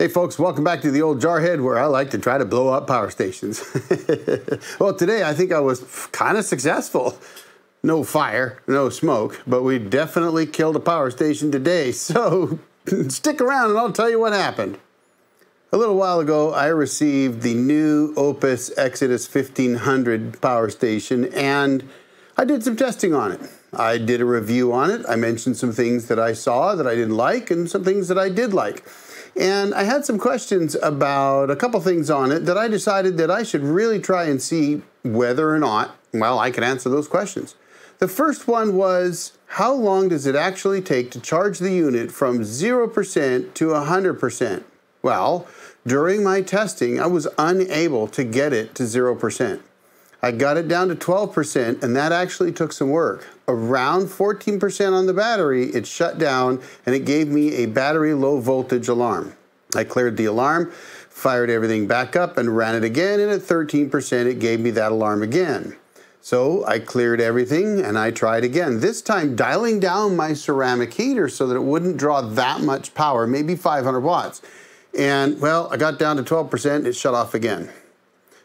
Hey folks, welcome back to The Old Jarhead, where I like to try to blow up power stations. Well, today I think I was kind of successful. No fire, no smoke, but we definitely killed a power station today. So stick around and I'll tell you what happened. A little while ago, I received the new OUPES Exodus 1500 power station, and I did some testing on it. I did a review on it. I mentioned some things that I saw that I didn't like and some things that I did like. And I had some questions about a couple things on it that I decided that I should really try and see whether or not, well, I could answer those questions. The first one was, how long does it actually take to charge the unit from 0% to 100%? Well, during my testing, I was unable to get it to 0%. I got it down to 12%, and that actually took some work. Around 14% on the battery, it shut down, and it gave me a battery low voltage alarm. I cleared the alarm, fired everything back up, and ran it again, and at 13%, it gave me that alarm again. So I cleared everything, and I tried again, this time dialing down my ceramic heater so that it wouldn't draw that much power, maybe 500 watts. And, well, I got down to 12%, it shut off again.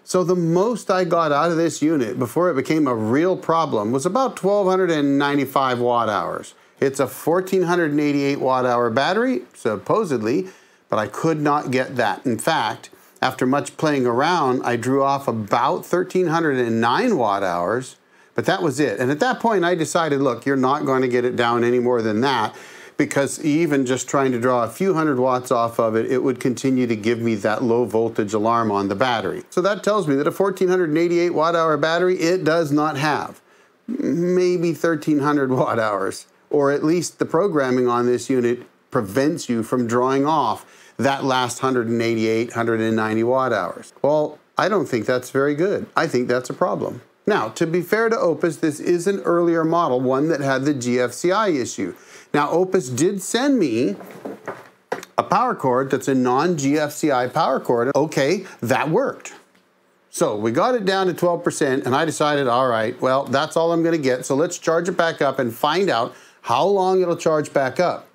So the most I got out of this unit before it became a real problem was about 1,295 watt hours. It's a 1,488 watt hour battery, supposedly, but I could not get that. In fact, after much playing around, I drew off about 1,309 watt hours, but that was it. And at that point I decided, look, you're not going to get it down any more than that, because even just trying to draw a few hundred watts off of it, it would continue to give me that low voltage alarm on the battery. So that tells me that a 1,488 watt hour battery, it does not have maybe 1,300 watt hours, or at least the programming on this unit prevents you from drawing off that last 188, 190 watt hours. Well, I don't think that's very good. I think that's a problem. Now, to be fair to OUPES, this is an earlier model, one that had the GFCI issue. Now, OUPES did send me a power cord that's a non-GFCI power cord. Okay, that worked. So we got it down to 12%, and I decided, all right, well, that's all I'm gonna get, so let's charge it back up and find out how long it'll charge back up.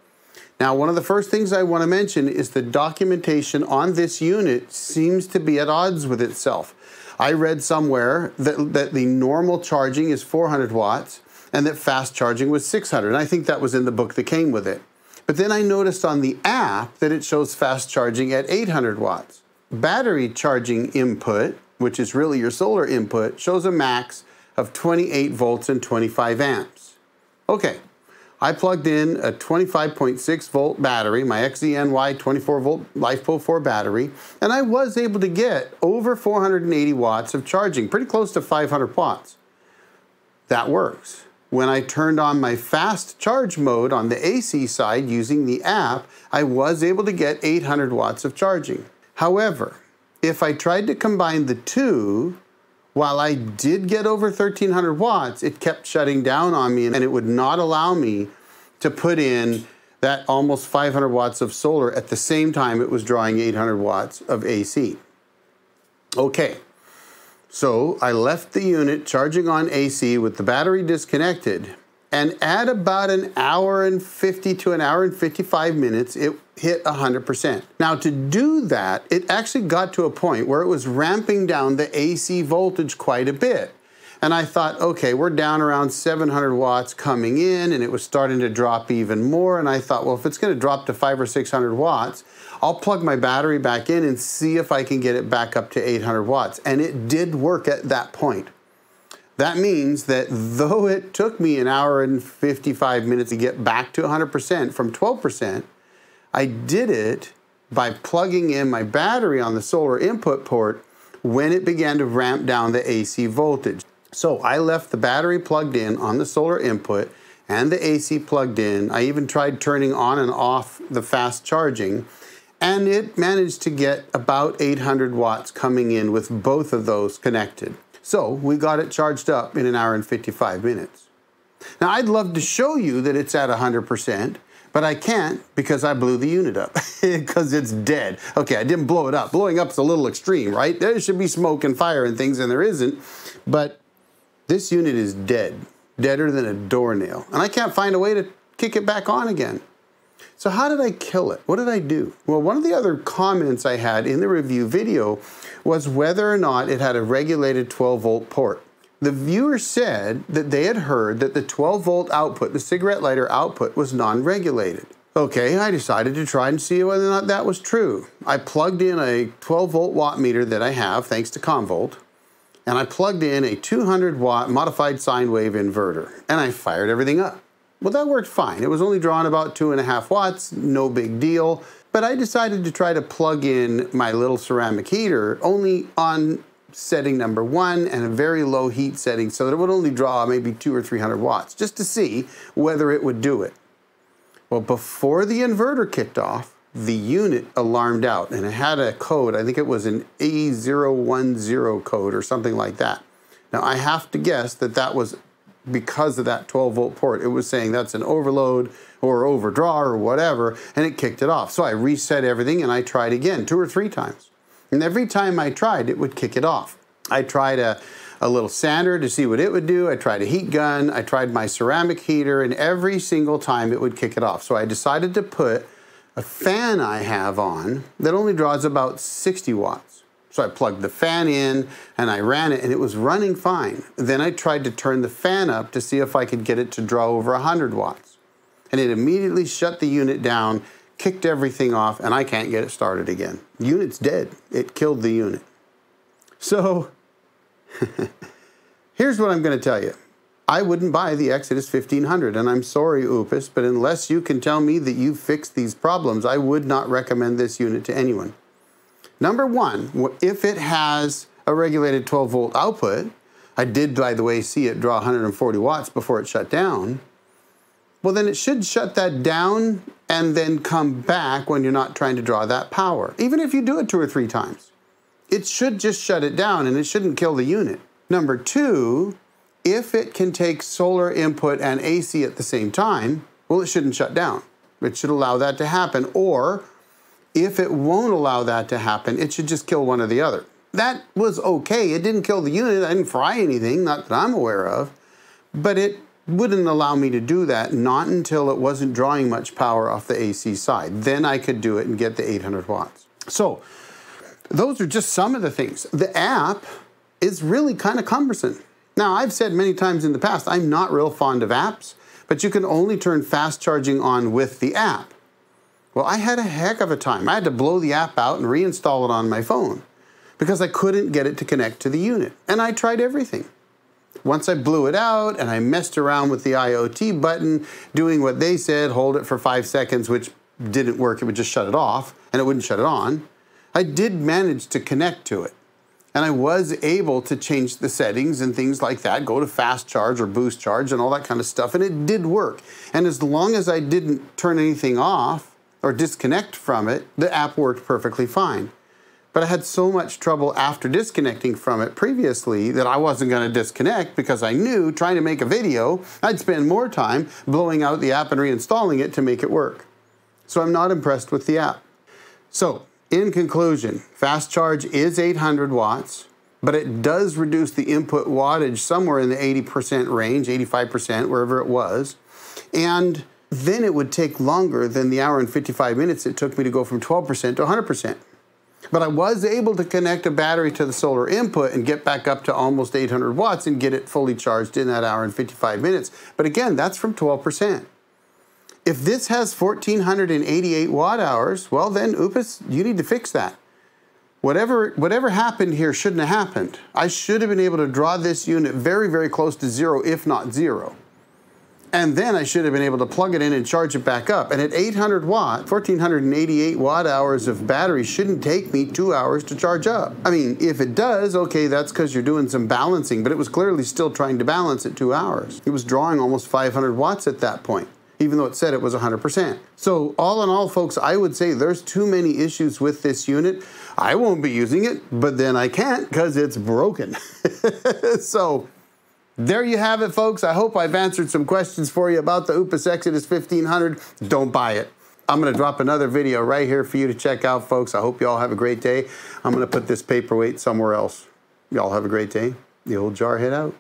Now, one of the first things I wanna mention is the documentation on this unit seems to be at odds with itself. I read somewhere that the normal charging is 400 watts and that fast charging was 600. And I think that was in the book that came with it. But then I noticed on the app that it shows fast charging at 800 watts. Battery charging input, which is really your solar input, shows a max of 28 volts and 25 amps. Okay, I plugged in a 25.6 volt battery, my XDNY 24 volt LiFePO4 battery, and I was able to get over 480 watts of charging, pretty close to 500 watts. That works. When I turned on my fast charge mode on the AC side using the app, I was able to get 800 watts of charging. However, if I tried to combine the two, while I did get over 1,300 watts, it kept shutting down on me, and it would not allow me to put in that almost 500 watts of solar at the same time it was drawing 800 watts of AC. Okay, so I left the unit charging on AC with the battery disconnected, and at about an hour and 50 to an hour and 55 minutes, it hit 100%. Now to do that, it actually got to a point where it was ramping down the AC voltage quite a bit. And I thought, okay, we're down around 700 watts coming in, and it was starting to drop even more. And I thought, well, if it's gonna drop to 500 or 600 watts, I'll plug my battery back in and see if I can get it back up to 800 watts. And it did work at that point. That means that though it took me an hour and 55 minutes to get back to 100% from 12%, I did it by plugging in my battery on the solar input port when it began to ramp down the AC voltage. So I left the battery plugged in on the solar input and the AC plugged in. I even tried turning on and off the fast charging, and it managed to get about 800 watts coming in with both of those connected. So we got it charged up in an hour and 55 minutes. Now I'd love to show you that it's at 100%, but I can't because I blew the unit up because it's dead. Okay, I didn't blow it up. Blowing up's a little extreme, right? There should be smoke and fire and things, and there isn't. But this unit is dead, deader than a doornail. And I can't find a way to kick it back on again. So how did I kill it? What did I do? Well, one of the other comments I had in the review video was whether or not it had a regulated 12-volt port. The viewer said that they had heard that the 12-volt output, the cigarette lighter output, was non-regulated. Okay, I decided to try and see whether or not that was true. I plugged in a 12-volt watt meter that I have, thanks to Convolt, and I plugged in a 200-watt modified sine wave inverter, and I fired everything up. Well, that worked fine. It was only drawing about 2.5 watts, no big deal, but I decided to try to plug in my little ceramic heater only on setting number 1 and a very low heat setting so that it would only draw maybe 200 or 300 watts, just to see whether it would do it. Well, before the inverter kicked off, the unit alarmed out, and it had a code. I think it was an A010 code or something like that. Now, I have to guess that that was because of that 12-volt port. It was saying that's an overload or overdraw or whatever, and it kicked it off. So I reset everything, and I tried again 2 or 3 times. And every time I tried, it would kick it off. I tried a little sander to see what it would do. I tried a heat gun. I tried my ceramic heater, and every single time it would kick it off. So I decided to put a fan I have on that only draws about 60 watts. So I plugged the fan in and I ran it, and it was running fine. Then I tried to turn the fan up to see if I could get it to draw over 100 watts. And it immediately shut the unit down, kicked everything off, and I can't get it started again. The unit's dead. It killed the unit. So here's what I'm going to tell you. I wouldn't buy the Exodus 1500, and I'm sorry, OUPES, but unless you can tell me that you fixed these problems, I would not recommend this unit to anyone. Number one, if it has a regulated 12-volt output, I did, by the way, see it draw 140 watts before it shut down. Well, then it should shut that down and then come back when you're not trying to draw that power. Even if you do it 2 or 3 times, it should just shut it down, and it shouldn't kill the unit. Number two, if it can take solar input and AC at the same time, well, it shouldn't shut down. It should allow that to happen, or if it won't allow that to happen, it should just kill one or the other. That was okay. It didn't kill the unit. I didn't fry anything, not that I'm aware of, but it wouldn't allow me to do that, not until it wasn't drawing much power off the AC side. Then I could do it and get the 800 watts. So those are just some of the things. The app is really kind of cumbersome. Now, I've said many times in the past, I'm not real fond of apps, but you can only turn fast charging on with the app. Well, I had a heck of a time. I had to blow the app out and reinstall it on my phone because I couldn't get it to connect to the unit. And I tried everything. Once I blew it out and I messed around with the IoT button, doing what they said, hold it for 5 seconds, which didn't work. It would just shut it off, and it wouldn't shut it on. I did manage to connect to it, and I was able to change the settings and things like that, go to fast charge or boost charge and all that kind of stuff, and it did work. And as long as I didn't turn anything off or disconnect from it, the app worked perfectly fine. But I had so much trouble after disconnecting from it previously that I wasn't going to disconnect, because I knew trying to make a video, I'd spend more time blowing out the app and reinstalling it to make it work. So I'm not impressed with the app. So in conclusion, fast charge is 800 watts, but it does reduce the input wattage somewhere in the 80% range, 85%, wherever it was. And then it would take longer than the hour and 55 minutes it took me to go from 12% to 100%. But I was able to connect a battery to the solar input and get back up to almost 800 watts and get it fully charged in that hour and 55 minutes. But again, that's from 12%. If this has 1,488 watt hours, well then, OUPES, you need to fix that. Whatever happened here shouldn't have happened. I should have been able to draw this unit very, very close to zero, if not zero. And then I should have been able to plug it in and charge it back up. And at 800 watt, 1,488 watt hours of battery shouldn't take me 2 hours to charge up. I mean, if it does, okay, that's because you're doing some balancing, but it was clearly still trying to balance at 2 hours. It was drawing almost 500 watts at that point, even though it said it was 100%. So all in all, folks, I would say there's too many issues with this unit. I won't be using it, but then I can't because it's broken. So there you have it, folks. I hope I've answered some questions for you about the OUPES Exodus 1500. Don't buy it. I'm going to drop another video right here for you to check out, folks. I hope you all have a great day. I'm going to put this paperweight somewhere else. Y'all have a great day. The Old Jarhead out.